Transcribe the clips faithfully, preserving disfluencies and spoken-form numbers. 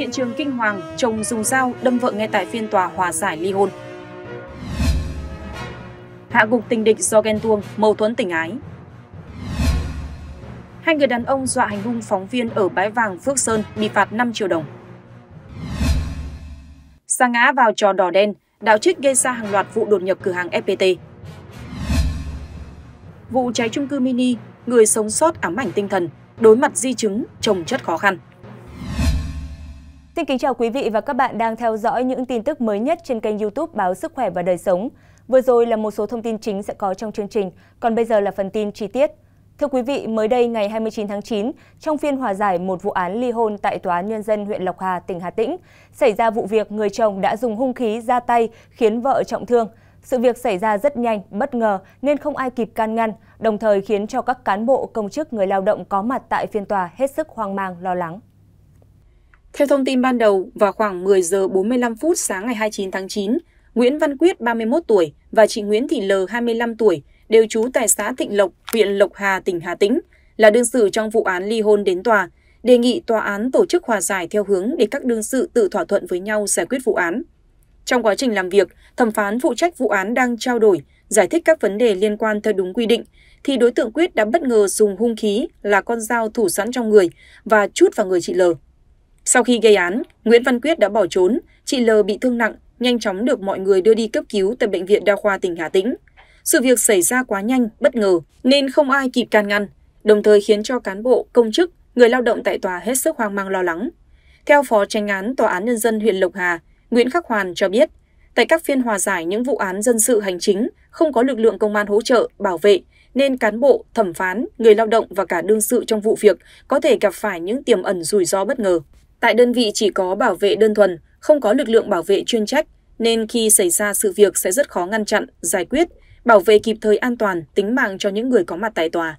Hiện trường kinh hoàng, chồng dùng dao đâm vợ ngay tại phiên tòa hòa giải ly hôn. Hạ gục tình địch do ghen tuông, mâu thuẫn tình ái. Hai người đàn ông dọa hành hung phóng viên ở Bãi Vàng, Phước Sơn bị phạt năm triệu đồng. Sa ngã vào trò đỏ đen, đạo trích gây ra hàng loạt vụ đột nhập cửa hàng ép pê tê. Vụ cháy chung cư mini, người sống sót ám ảnh tinh thần, đối mặt di chứng trồng chất khó khăn. Xin kính chào quý vị và các bạn đang theo dõi những tin tức mới nhất trên kênh YouTube Báo Sức Khỏe và Đời Sống. Vừa rồi là một số thông tin chính sẽ có trong chương trình, còn bây giờ là phần tin chi tiết. Thưa quý vị, mới đây ngày hai mươi chín tháng chín, trong phiên hòa giải một vụ án ly hôn tại Tòa án Nhân dân huyện Lộc Hà, tỉnh Hà Tĩnh, xảy ra vụ việc người chồng đã dùng hung khí ra tay khiến vợ trọng thương. Sự việc xảy ra rất nhanh, bất ngờ nên không ai kịp can ngăn, đồng thời khiến cho các cán bộ, công chức, người lao động có mặt tại phiên tòa hết sức hoang mang, lo lắng. Theo thông tin ban đầu, vào khoảng mười giờ bốn mươi lăm phút sáng ngày hai mươi chín tháng chín, Nguyễn Văn Quyết ba mươi mốt tuổi và chị Nguyễn Thị L hai mươi lăm tuổi đều trú tại xã Thịnh Lộc, huyện Lộc Hà, tỉnh Hà Tĩnh, là đương sự trong vụ án ly hôn đến tòa, đề nghị tòa án tổ chức hòa giải theo hướng để các đương sự tự thỏa thuận với nhau giải quyết vụ án. Trong quá trình làm việc, thẩm phán phụ trách vụ án đang trao đổi, giải thích các vấn đề liên quan theo đúng quy định, thì đối tượng Quyết đã bất ngờ dùng hung khí là con dao thủ sẵn trong người và trút vào người chị L. Sau khi gây án, Nguyễn Văn Quyết đã bỏ trốn, chị L bị thương nặng, nhanh chóng được mọi người đưa đi cấp cứu tại Bệnh viện Đa khoa tỉnh Hà Tĩnh. Sự việc xảy ra quá nhanh, bất ngờ nên không ai kịp can ngăn, đồng thời khiến cho cán bộ, công chức, người lao động tại tòa hết sức hoang mang lo lắng. Theo Phó Chánh án Tòa án Nhân dân huyện Lộc Hà, Nguyễn Khắc Hoàn cho biết, tại các phiên hòa giải những vụ án dân sự hành chính không có lực lượng công an hỗ trợ, bảo vệ, nên cán bộ, thẩm phán, người lao động và cả đương sự trong vụ việc có thể gặp phải những tiềm ẩn rủi ro bất ngờ. Tại đơn vị chỉ có bảo vệ đơn thuần, không có lực lượng bảo vệ chuyên trách, nên khi xảy ra sự việc sẽ rất khó ngăn chặn, giải quyết, bảo vệ kịp thời an toàn, tính mạng cho những người có mặt tại tòa.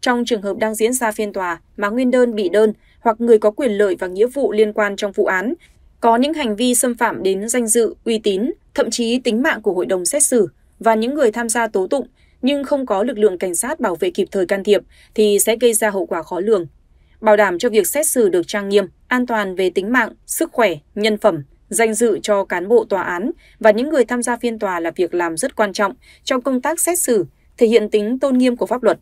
Trong trường hợp đang diễn ra phiên tòa mà nguyên đơn, bị đơn hoặc người có quyền lợi và nghĩa vụ liên quan trong vụ án có những hành vi xâm phạm đến danh dự, uy tín, thậm chí tính mạng của hội đồng xét xử và những người tham gia tố tụng nhưng không có lực lượng cảnh sát bảo vệ kịp thời can thiệp thì sẽ gây ra hậu quả khó lường. Bảo đảm cho việc xét xử được trang nghiêm, an toàn về tính mạng, sức khỏe, nhân phẩm, danh dự cho cán bộ tòa án và những người tham gia phiên tòa là việc làm rất quan trọng trong công tác xét xử, thể hiện tính tôn nghiêm của pháp luật.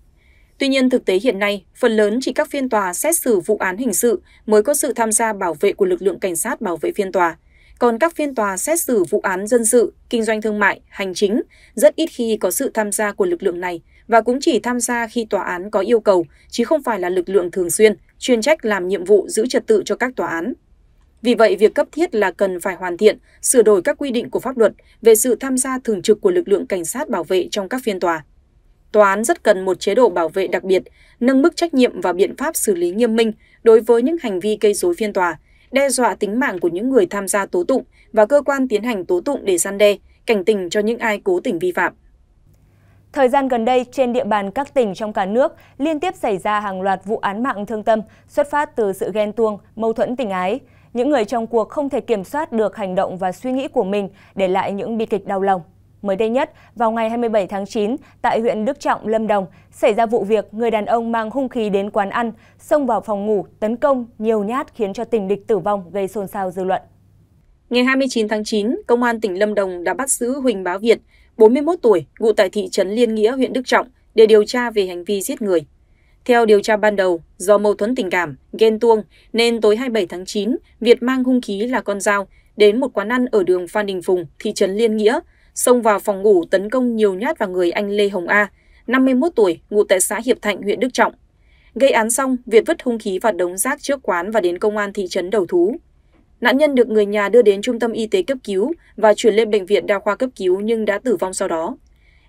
Tuy nhiên, thực tế hiện nay, phần lớn chỉ các phiên tòa xét xử vụ án hình sự mới có sự tham gia bảo vệ của lực lượng cảnh sát bảo vệ phiên tòa. Còn các phiên tòa xét xử vụ án dân sự, kinh doanh thương mại, hành chính rất ít khi có sự tham gia của lực lượng này và cũng chỉ tham gia khi tòa án có yêu cầu, chứ không phải là lực lượng thường xuyên, chuyên trách làm nhiệm vụ giữ trật tự cho các tòa án. Vì vậy, việc cấp thiết là cần phải hoàn thiện, sửa đổi các quy định của pháp luật về sự tham gia thường trực của lực lượng cảnh sát bảo vệ trong các phiên tòa. Tòa án rất cần một chế độ bảo vệ đặc biệt, nâng mức trách nhiệm và biện pháp xử lý nghiêm minh đối với những hành vi gây rối phiên tòa, đe dọa tính mạng của những người tham gia tố tụng và cơ quan tiến hành tố tụng để răn đe, cảnh tỉnh cho những ai cố tình vi phạm. Thời gian gần đây, trên địa bàn các tỉnh trong cả nước liên tiếp xảy ra hàng loạt vụ án mạng thương tâm xuất phát từ sự ghen tuông, mâu thuẫn tình ái. Những người trong cuộc không thể kiểm soát được hành động và suy nghĩ của mình, để lại những bi kịch đau lòng. Mới đây nhất, vào ngày hai mươi bảy tháng chín, tại huyện Đức Trọng, Lâm Đồng, xảy ra vụ việc người đàn ông mang hung khí đến quán ăn, xông vào phòng ngủ, tấn công, nhiều nhát khiến cho tình địch tử vong, gây xôn xao dư luận. Ngày hai mươi chín tháng chín, Công an tỉnh Lâm Đồng đã bắt giữ Huỳnh Bá Việt, bốn mươi mốt tuổi, ngụ tại thị trấn Liên Nghĩa, huyện Đức Trọng, để điều tra về hành vi giết người. Theo điều tra ban đầu, do mâu thuẫn tình cảm, ghen tuông nên tối hai mươi bảy tháng chín, Việt mang hung khí là con dao đến một quán ăn ở đường Phan Đình Phùng, thị trấn Liên Nghĩa, xông vào phòng ngủ tấn công nhiều nhát vào người anh Lê Hồng A, năm mươi mốt tuổi, ngụ tại xã Hiệp Thạnh, huyện Đức Trọng. Gây án xong, Việt vứt hung khí vào đống rác trước quán và đến công an thị trấn đầu thú. Nạn nhân được người nhà đưa đến trung tâm y tế cấp cứu và chuyển lên bệnh viện đa khoa cấp cứu nhưng đã tử vong sau đó.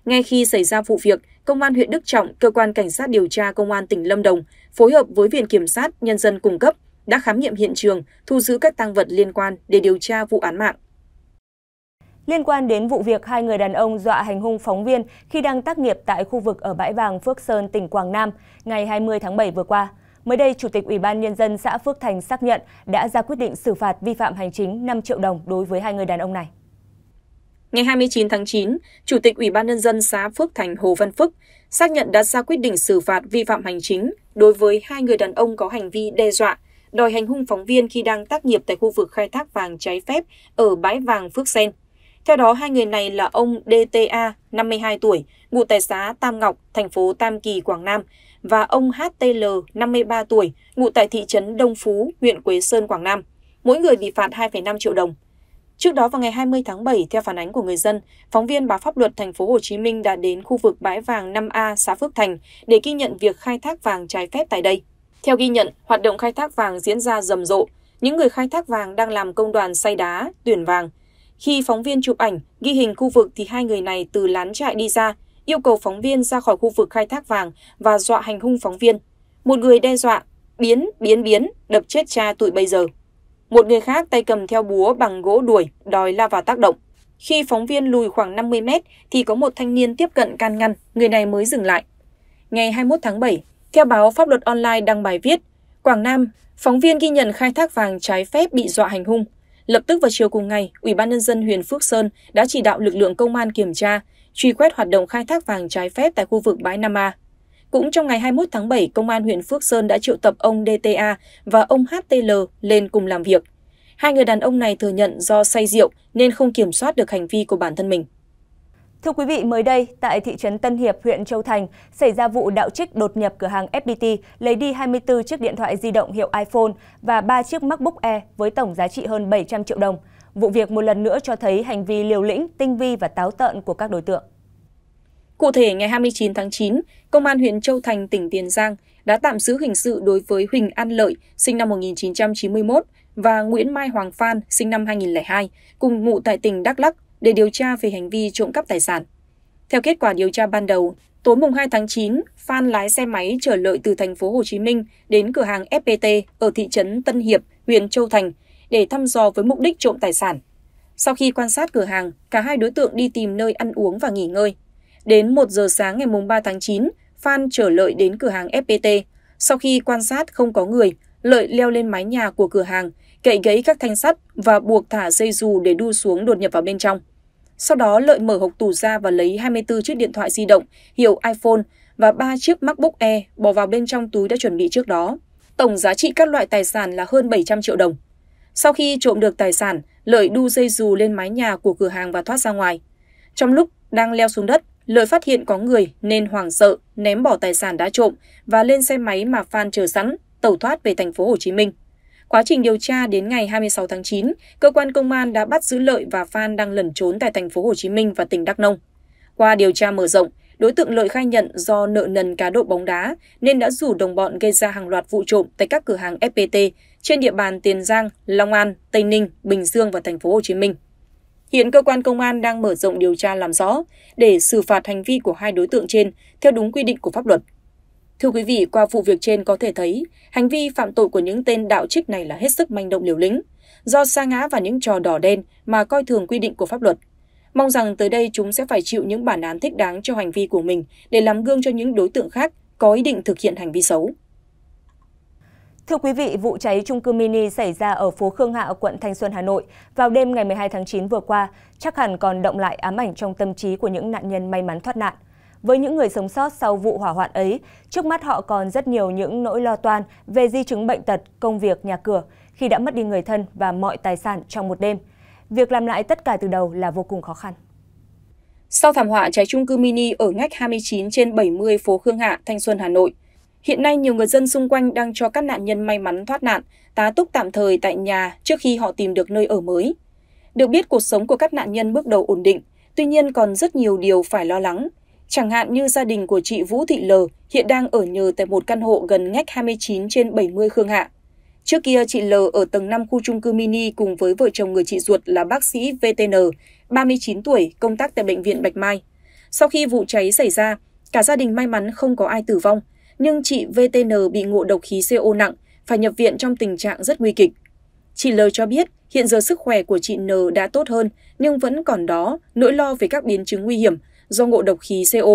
Ngay khi xảy ra vụ việc, Công an huyện Đức Trọng, Cơ quan Cảnh sát điều tra Công an tỉnh Lâm Đồng phối hợp với Viện Kiểm sát Nhân dân cung cấp đã khám nghiệm hiện trường, thu giữ các tang vật liên quan để điều tra vụ án mạng. Liên quan đến vụ việc hai người đàn ông dọa hành hung phóng viên khi đang tác nghiệp tại khu vực ở Bãi Vàng, Phước Sơn, tỉnh Quảng Nam ngày hai mươi tháng bảy vừa qua, mới đây Chủ tịch Ủy ban Nhân dân xã Phước Thành xác nhận đã ra quyết định xử phạt vi phạm hành chính năm triệu đồng đối với hai người đàn ông này. Ngày hai mươi chín tháng chín, Chủ tịch Ủy ban Nhân dân xã Phước Thành Hồ Văn Phúc xác nhận đã ra quyết định xử phạt vi phạm hành chính đối với hai người đàn ông có hành vi đe dọa, đòi hành hung phóng viên khi đang tác nghiệp tại khu vực khai thác vàng trái phép ở Bãi Vàng, Phước Sơn. Theo đó, hai người này là ông đê tê a, năm mươi hai tuổi, ngụ tại xã Tam Ngọc, thành phố Tam Kỳ, Quảng Nam, và ông hát tê lờ, năm mươi ba tuổi, ngụ tại thị trấn Đông Phú, huyện Quế Sơn, Quảng Nam. Mỗi người bị phạt hai phẩy năm triệu đồng. Trước đó vào ngày hai mươi tháng bảy, theo phản ánh của người dân, phóng viên báo pháp luật thành phố Hồ Chí Minh đã đến khu vực Bãi Vàng năm A, xã Phước Thành để ghi nhận việc khai thác vàng trái phép tại đây. Theo ghi nhận, hoạt động khai thác vàng diễn ra rầm rộ. Những người khai thác vàng đang làm công đoàn xay đá, tuyển vàng. Khi phóng viên chụp ảnh, ghi hình khu vực thì hai người này từ lán trại đi ra, yêu cầu phóng viên ra khỏi khu vực khai thác vàng và dọa hành hung phóng viên. Một người đe dọa, biến, biến, biến, đập chết cha tụi bây giờ. Một người khác tay cầm theo búa bằng gỗ đuổi, đòi lao vào tác động. Khi phóng viên lùi khoảng năm mươi mét thì có một thanh niên tiếp cận can ngăn, người này mới dừng lại. Ngày hai mươi mốt tháng bảy, theo báo Pháp luật online đăng bài viết, Quảng Nam, phóng viên ghi nhận khai thác vàng trái phép bị dọa hành hung. Lập tức vào chiều cùng ngày, Ủy ban Nhân dân huyện Phước Sơn đã chỉ đạo lực lượng công an kiểm tra, truy quét hoạt động khai thác vàng trái phép tại khu vực Bãi năm A. Cũng trong ngày hai mươi mốt tháng bảy, Công an huyện Phước Sơn đã triệu tập ông đê tê a và ông hát tê lờ lên cùng làm việc. Hai người đàn ông này thừa nhận do say rượu nên không kiểm soát được hành vi của bản thân mình. Thưa quý vị, mới đây, tại thị trấn Tân Hiệp, huyện Châu Thành, xảy ra vụ đạo trích đột nhập cửa hàng ép pê tê, lấy đi hai mươi tư chiếc điện thoại di động hiệu iPhone và ba chiếc MacBook Air với tổng giá trị hơn bảy trăm triệu đồng. Vụ việc một lần nữa cho thấy hành vi liều lĩnh, tinh vi và táo tợn của các đối tượng. Cụ thể, ngày hai mươi chín tháng chín, Công an huyện Châu Thành, tỉnh Tiền Giang đã tạm giữ hình sự đối với Huỳnh An Lợi, sinh năm một nghìn chín trăm chín mươi mốt, và Nguyễn Mai Hoàng Phan, sinh năm hai nghìn không trăm lẻ hai, cùng ngụ tại tỉnh Đắk Lắk, để điều tra về hành vi trộm cắp tài sản. Theo kết quả điều tra ban đầu, tối mùng hai tháng chín, Phan lái xe máy chở Lợi từ thành phố Hồ Chí Minh đến cửa hàng ép pê tê ở thị trấn Tân Hiệp, huyện Châu Thành để thăm dò với mục đích trộm tài sản. Sau khi quan sát cửa hàng, cả hai đối tượng đi tìm nơi ăn uống và nghỉ ngơi. Đến một giờ sáng ngày mùng ba tháng chín, Phan chở Lợi đến cửa hàng ép pê tê. Sau khi quan sát không có người, Lợi leo lên mái nhà của cửa hàng, cậy gãy các thanh sắt và buộc thả dây dù để đu xuống đột nhập vào bên trong. Sau đó, Lợi mở hộc tủ ra và lấy hai mươi tư chiếc điện thoại di động hiệu iPhone và ba chiếc MacBook Air bỏ vào bên trong túi đã chuẩn bị trước đó. Tổng giá trị các loại tài sản là hơn bảy trăm triệu đồng. Sau khi trộm được tài sản, Lợi đu dây dù lên mái nhà của cửa hàng và thoát ra ngoài. Trong lúc đang leo xuống đất, Lợi phát hiện có người nên hoảng sợ, ném bỏ tài sản đã trộm và lên xe máy mà Phan chờ sẵn, tẩu thoát về thành phố Hồ Chí Minh. Quá trình điều tra đến ngày hai mươi sáu tháng chín, cơ quan công an đã bắt giữ Lợi và Phan đang lẩn trốn tại thành phố Hồ Chí Minh và tỉnh Đắk Nông. Qua điều tra mở rộng, đối tượng Lợi khai nhận do nợ nần cá độ bóng đá nên đã rủ đồng bọn gây ra hàng loạt vụ trộm tại các cửa hàng ép pê tê trên địa bàn Tiền Giang, Long An, Tây Ninh, Bình Dương và thành phố Hồ Chí Minh. Hiện cơ quan công an đang mở rộng điều tra làm rõ để xử phạt hành vi của hai đối tượng trên theo đúng quy định của pháp luật. Thưa quý vị, qua vụ việc trên có thể thấy, hành vi phạm tội của những tên đạo trích này là hết sức manh động liều lĩnh, do sa ngã vào những trò đỏ đen mà coi thường quy định của pháp luật. Mong rằng tới đây chúng sẽ phải chịu những bản án thích đáng cho hành vi của mình để làm gương cho những đối tượng khác có ý định thực hiện hành vi xấu. Thưa quý vị, vụ cháy chung cư mini xảy ra ở phố Khương Hạ, quận Thanh Xuân, Hà Nội vào đêm ngày mười hai tháng chín vừa qua, chắc hẳn còn đọng lại ám ảnh trong tâm trí của những nạn nhân may mắn thoát nạn. Với những người sống sót sau vụ hỏa hoạn ấy, trước mắt họ còn rất nhiều những nỗi lo toan về di chứng bệnh tật, công việc, nhà cửa, khi đã mất đi người thân và mọi tài sản trong một đêm. Việc làm lại tất cả từ đầu là vô cùng khó khăn. Sau thảm họa cháy chung cư mini ở ngách hai mươi chín trên bảy mươi phố Khương Hạ, Thanh Xuân, Hà Nội, hiện nay nhiều người dân xung quanh đang cho các nạn nhân may mắn thoát nạn tá túc tạm thời tại nhà trước khi họ tìm được nơi ở mới. Được biết, cuộc sống của các nạn nhân bước đầu ổn định, tuy nhiên còn rất nhiều điều phải lo lắng. Chẳng hạn như gia đình của chị Vũ Thị L hiện đang ở nhờ tại một căn hộ gần ngách hai mươi chín trên bảy mươi Khương Hạ. Trước kia, chị L ở tầng năm khu chung cư mini cùng với vợ chồng người chị ruột là bác sĩ vê tê en, ba mươi chín tuổi, công tác tại Bệnh viện Bạch Mai. Sau khi vụ cháy xảy ra, cả gia đình may mắn không có ai tử vong, nhưng chị vê tê en bị ngộ độc khí xê o nặng, phải nhập viện trong tình trạng rất nguy kịch. Chị L cho biết hiện giờ sức khỏe của chị N đã tốt hơn, nhưng vẫn còn đó nỗi lo về các biến chứng nguy hiểm do ngộ độc khí xê o.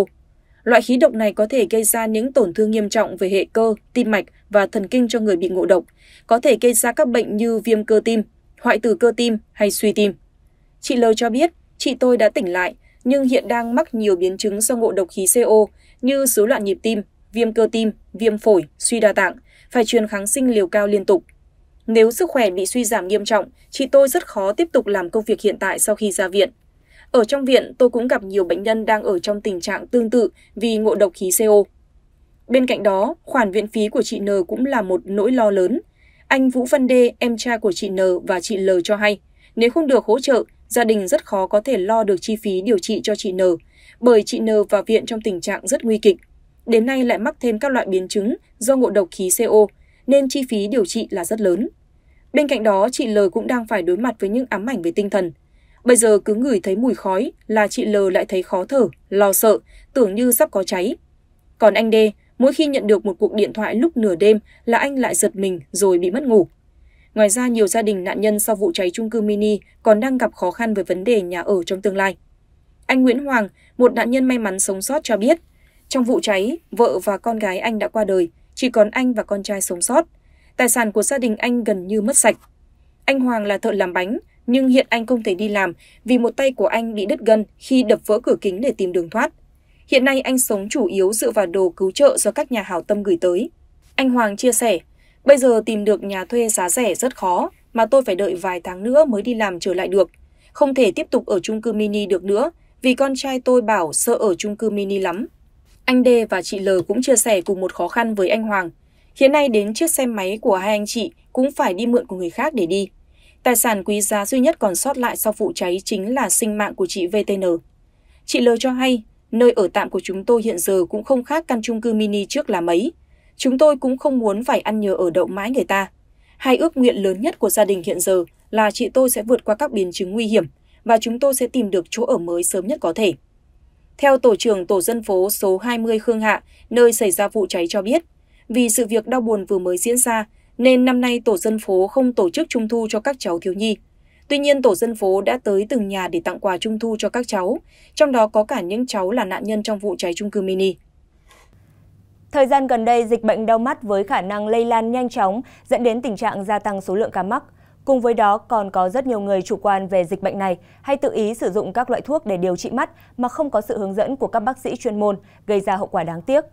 Loại khí độc này có thể gây ra những tổn thương nghiêm trọng về hệ cơ, tim mạch và thần kinh cho người bị ngộ độc, có thể gây ra các bệnh như viêm cơ tim, hoại tử cơ tim hay suy tim. Chị L cho biết, chị tôi đã tỉnh lại, nhưng hiện đang mắc nhiều biến chứng do ngộ độc khí xê o như rối loạn nhịp tim, viêm cơ tim, viêm phổi, suy đa tạng, phải truyền kháng sinh liều cao liên tục. Nếu sức khỏe bị suy giảm nghiêm trọng, chị tôi rất khó tiếp tục làm công việc hiện tại sau khi ra viện. Ở trong viện, tôi cũng gặp nhiều bệnh nhân đang ở trong tình trạng tương tự vì ngộ độc khí xê o. Bên cạnh đó, khoản viện phí của chị N cũng là một nỗi lo lớn. Anh Vũ Văn Đê, em trai của chị N và chị L cho hay, nếu không được hỗ trợ, gia đình rất khó có thể lo được chi phí điều trị cho chị N, bởi chị N vào viện trong tình trạng rất nguy kịch. Đến nay lại mắc thêm các loại biến chứng do ngộ độc khí xê o, nên chi phí điều trị là rất lớn. Bên cạnh đó, chị L cũng đang phải đối mặt với những ám ảnh về tinh thần. Bây giờ cứ ngửi thấy mùi khói là chị L lại thấy khó thở, lo sợ, tưởng như sắp có cháy. Còn anh D, mỗi khi nhận được một cuộc điện thoại lúc nửa đêm là anh lại giật mình rồi bị mất ngủ. Ngoài ra, nhiều gia đình nạn nhân sau vụ cháy chung cư mini còn đang gặp khó khăn với vấn đề nhà ở trong tương lai. Anh Nguyễn Hoàng, một nạn nhân may mắn sống sót cho biết, trong vụ cháy, vợ và con gái anh đã qua đời, chỉ còn anh và con trai sống sót. Tài sản của gia đình anh gần như mất sạch. Anh Hoàng là thợ làm bánh, nhưng hiện anh không thể đi làm vì một tay của anh bị đứt gân khi đập vỡ cửa kính để tìm đường thoát. Hiện nay anh sống chủ yếu dựa vào đồ cứu trợ do các nhà hảo tâm gửi tới. Anh Hoàng chia sẻ, bây giờ tìm được nhà thuê giá rẻ rất khó, mà tôi phải đợi vài tháng nữa mới đi làm trở lại được. Không thể tiếp tục ở chung cư mini được nữa, vì con trai tôi bảo sợ ở chung cư mini lắm. Anh D và chị L cũng chia sẻ cùng một khó khăn với anh Hoàng. Hiện nay đến chiếc xe máy của hai anh chị cũng phải đi mượn của người khác để đi. Tài sản quý giá duy nhất còn sót lại sau vụ cháy chính là sinh mạng của chị vê tê en. Chị L cho hay, nơi ở tạm của chúng tôi hiện giờ cũng không khác căn chung cư mini trước là mấy. Chúng tôi cũng không muốn phải ăn nhờ ở đậu mãi người ta. Hai ước nguyện lớn nhất của gia đình hiện giờ là chị tôi sẽ vượt qua các biến chứng nguy hiểm và chúng tôi sẽ tìm được chỗ ở mới sớm nhất có thể. Theo tổ trưởng tổ dân phố số hai mươi Khương Hạ, nơi xảy ra vụ cháy cho biết, vì sự việc đau buồn vừa mới diễn ra, nên năm nay tổ dân phố không tổ chức trung thu cho các cháu thiếu nhi. Tuy nhiên, tổ dân phố đã tới từng nhà để tặng quà trung thu cho các cháu, trong đó có cả những cháu là nạn nhân trong vụ cháy chung cư mini. Thời gian gần đây, dịch bệnh đau mắt với khả năng lây lan nhanh chóng dẫn đến tình trạng gia tăng số lượng ca mắc. Cùng với đó, còn có rất nhiều người chủ quan về dịch bệnh này hay tự ý sử dụng các loại thuốc để điều trị mắt mà không có sự hướng dẫn của các bác sĩ chuyên môn, gây ra hậu quả đáng tiếc.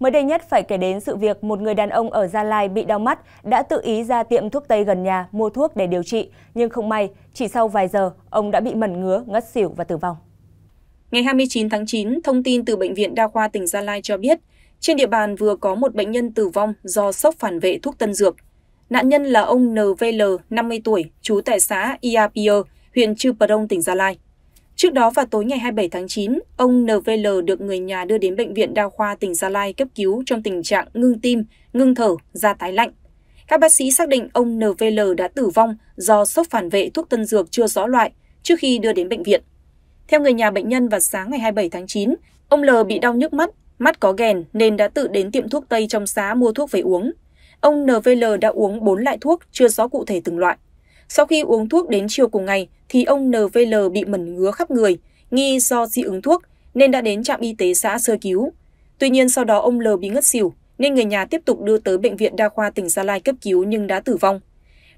Mới đây nhất phải kể đến sự việc một người đàn ông ở Gia Lai bị đau mắt đã tự ý ra tiệm thuốc Tây gần nhà mua thuốc để điều trị, nhưng không may, chỉ sau vài giờ, ông đã bị mẩn ngứa, ngất xỉu và tử vong. Ngày hai mươi chín tháng chín, thông tin từ Bệnh viện Đa khoa tỉnh Gia Lai cho biết, trên địa bàn vừa có một bệnh nhân tử vong do sốc phản vệ thuốc tân dược. Nạn nhân là ông en vê lờ, năm mươi tuổi, trú tại xã Iapia, huyện Chư Prong, tỉnh Gia Lai. Trước đó vào tối ngày hai mươi bảy tháng chín, ông en vê lờ được người nhà đưa đến Bệnh viện Đa khoa tỉnh Gia Lai cấp cứu trong tình trạng ngưng tim, ngưng thở, da tái lạnh. Các bác sĩ xác định ông en vê lờ đã tử vong do sốc phản vệ thuốc tân dược chưa rõ loại trước khi đưa đến bệnh viện. Theo người nhà bệnh nhân, vào sáng ngày hai mươi bảy tháng chín, ông L bị đau nhức mắt, mắt có ghèn nên đã tự đến tiệm thuốc Tây trong xã mua thuốc về uống. Ông en vê lờ đã uống bốn loại thuốc chưa rõ cụ thể từng loại. Sau khi uống thuốc đến chiều cùng ngày thì ông en vê lờ bị mẩn ngứa khắp người, nghi do dị ứng thuốc nên đã đến trạm y tế xã sơ cứu. Tuy nhiên sau đó ông L bị ngất xỉu nên người nhà tiếp tục đưa tới Bệnh viện Đa khoa tỉnh Gia Lai cấp cứu nhưng đã tử vong.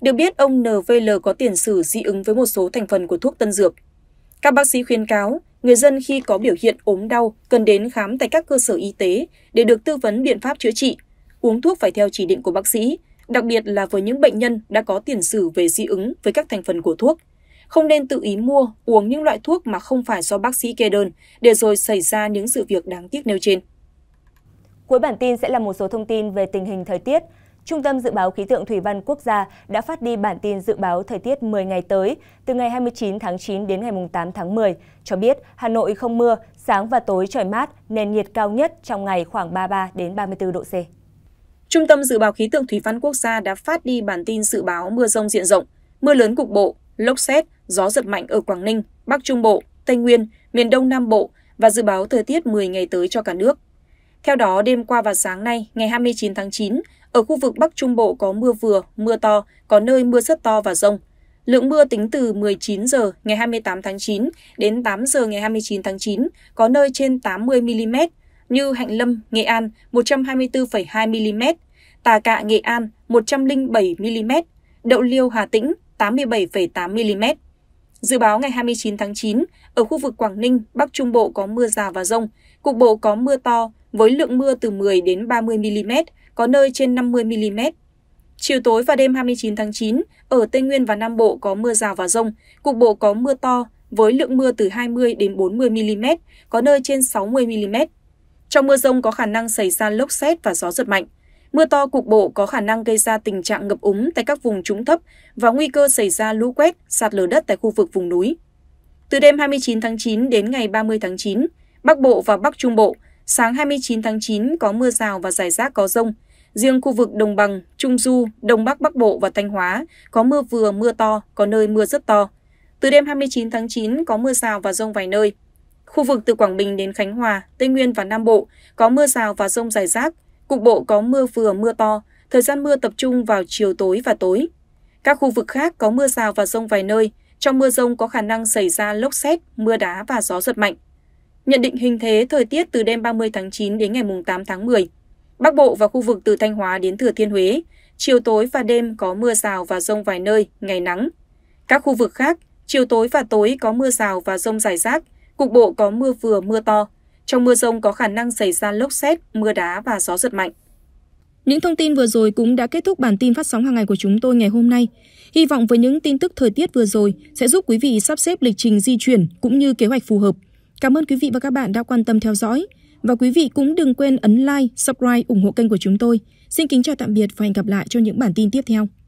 Được biết ông en vê lờ có tiền sử dị ứng với một số thành phần của thuốc tân dược. Các bác sĩ khuyến cáo người dân khi có biểu hiện ốm đau cần đến khám tại các cơ sở y tế để được tư vấn biện pháp chữa trị. Uống thuốc phải theo chỉ định của bác sĩ, đặc biệt là với những bệnh nhân đã có tiền sử về dị ứng với các thành phần của thuốc. Không nên tự ý mua, uống những loại thuốc mà không phải do bác sĩ kê đơn, để rồi xảy ra những sự việc đáng tiếc nêu trên. Cuối bản tin sẽ là một số thông tin về tình hình thời tiết. Trung tâm Dự báo Khí tượng Thủy văn Quốc gia đã phát đi bản tin dự báo thời tiết mười ngày tới, từ ngày hai mươi chín tháng chín đến ngày tám tháng mười, cho biết Hà Nội không mưa, sáng và tối trời mát, nền nhiệt cao nhất trong ngày khoảng ba mươi ba đến ba mươi tư độ C. Trung tâm Dự báo Khí tượng Thủy văn Quốc gia đã phát đi bản tin dự báo mưa rông diện rộng, mưa lớn cục bộ, lốc sét, gió giật mạnh ở Quảng Ninh, Bắc Trung Bộ, Tây Nguyên, miền Đông Nam Bộ và dự báo thời tiết mười ngày tới cho cả nước. Theo đó, đêm qua và sáng nay, ngày hai mươi chín tháng chín, ở khu vực Bắc Trung Bộ có mưa vừa, mưa to, có nơi mưa rất to và rông. Lượng mưa tính từ mười chín giờ ngày hai mươi tám tháng chín đến tám giờ ngày hai mươi chín tháng chín có nơi trên tám mươi mi li mét, như Hạnh Lâm, Nghệ An một trăm hai mươi tư phẩy hai mi li mét, Tà Cạ, Nghệ An một trăm lẻ bảy mi li mét, Đậu Liêu, Hà Tĩnh tám mươi bảy phẩy tám mi li mét. Dự báo ngày hai mươi chín tháng chín, ở khu vực Quảng Ninh, Bắc Trung Bộ có mưa rào và dông, cục bộ có mưa to với lượng mưa từ mười đến ba mươi mi li mét, có nơi trên năm mươi mi li mét. Chiều tối và đêm hai mươi chín tháng chín, ở Tây Nguyên và Nam Bộ có mưa rào và dông, cục bộ có mưa to với lượng mưa từ hai mươi đến bốn mươi mi li mét, có nơi trên sáu mươi mi li mét. Trong mưa dông có khả năng xảy ra lốc sét và gió giật mạnh. Mưa to cục bộ có khả năng gây ra tình trạng ngập úng tại các vùng trũng thấp và nguy cơ xảy ra lũ quét, sạt lở đất tại khu vực vùng núi. Từ đêm hai mươi chín tháng chín đến ngày ba mươi tháng chín, Bắc Bộ và Bắc Trung Bộ, sáng hai mươi chín tháng chín có mưa rào và rải rác có dông. Riêng khu vực Đồng Bằng, Trung Du, Đông Bắc Bắc Bộ và Thanh Hóa có mưa vừa mưa to, có nơi mưa rất to. Từ đêm hai mươi chín tháng chín có mưa rào và dông vài nơi. Khu vực từ Quảng Bình đến Khánh Hòa, Tây Nguyên và Nam Bộ có mưa rào và dông rải rác. Cục bộ có mưa vừa mưa to, thời gian mưa tập trung vào chiều tối và tối. Các khu vực khác có mưa rào và dông vài nơi, trong mưa dông có khả năng xảy ra lốc sét, mưa đá và gió giật mạnh. Nhận định hình thế thời tiết từ đêm ba mươi tháng chín đến ngày tám tháng mười. Bắc Bộ và khu vực từ Thanh Hóa đến Thừa Thiên Huế, chiều tối và đêm có mưa rào và dông vài nơi, ngày nắng. Các khu vực khác, chiều tối và tối có mưa rào và dông rải rác, cục bộ có mưa vừa mưa to. Trong mưa dông có khả năng xảy ra lốc sét, mưa đá và gió giật mạnh. Những thông tin vừa rồi cũng đã kết thúc bản tin phát sóng hàng ngày của chúng tôi ngày hôm nay. Hy vọng với những tin tức thời tiết vừa rồi sẽ giúp quý vị sắp xếp lịch trình di chuyển cũng như kế hoạch phù hợp. Cảm ơn quý vị và các bạn đã quan tâm theo dõi. Và quý vị cũng đừng quên ấn like, subscribe, ủng hộ kênh của chúng tôi. Xin kính chào tạm biệt và hẹn gặp lại trong những bản tin tiếp theo.